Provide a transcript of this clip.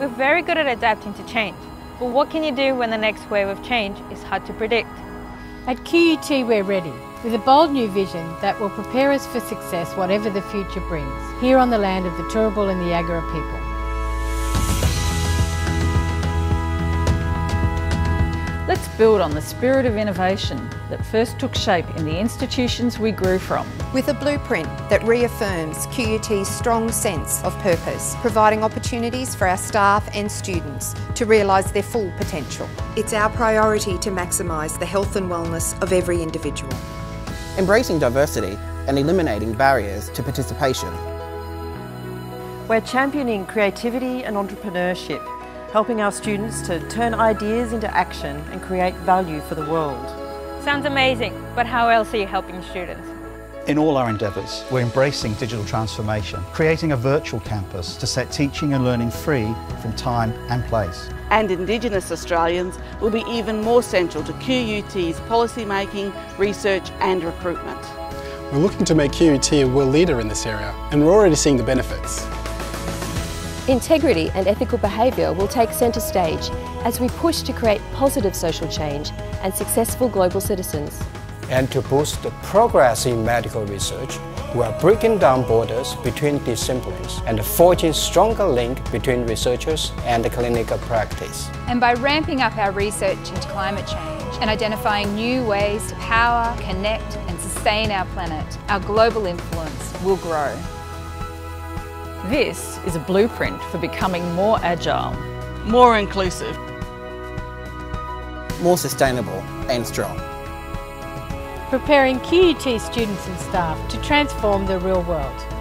We're very good at adapting to change, but what can you do when the next wave of change is hard to predict? At QUT we're ready, with a bold new vision that will prepare us for success whatever the future brings, here on the land of the Turrbal and the Yagara people. Let's build on the spirit of innovation that first took shape in the institutions we grew from. With a blueprint that reaffirms QUT's strong sense of purpose, providing opportunities for our staff and students to realise their full potential. It's our priority to maximise the health and wellness of every individual. Embracing diversity and eliminating barriers to participation. We're championing creativity and entrepreneurship, helping our students to turn ideas into action and create value for the world. Sounds amazing, but how else are you helping students? In all our endeavours, we're embracing digital transformation, creating a virtual campus to set teaching and learning free from time and place. And Indigenous Australians will be even more central to QUT's policy making, research and recruitment. We're looking to make QUT a world leader in this area, and we're already seeing the benefits. Integrity and ethical behaviour will take centre stage as we push to create positive social change and successful global citizens. And to boost the progress in medical research, we are breaking down borders between disciplines and forging stronger links between researchers and clinical practice. And by ramping up our research into climate change and identifying new ways to power, connect and sustain our planet, our global influence will grow. This is a blueprint for becoming more agile, more inclusive, more sustainable and strong. Preparing QUT students and staff to transform the real world.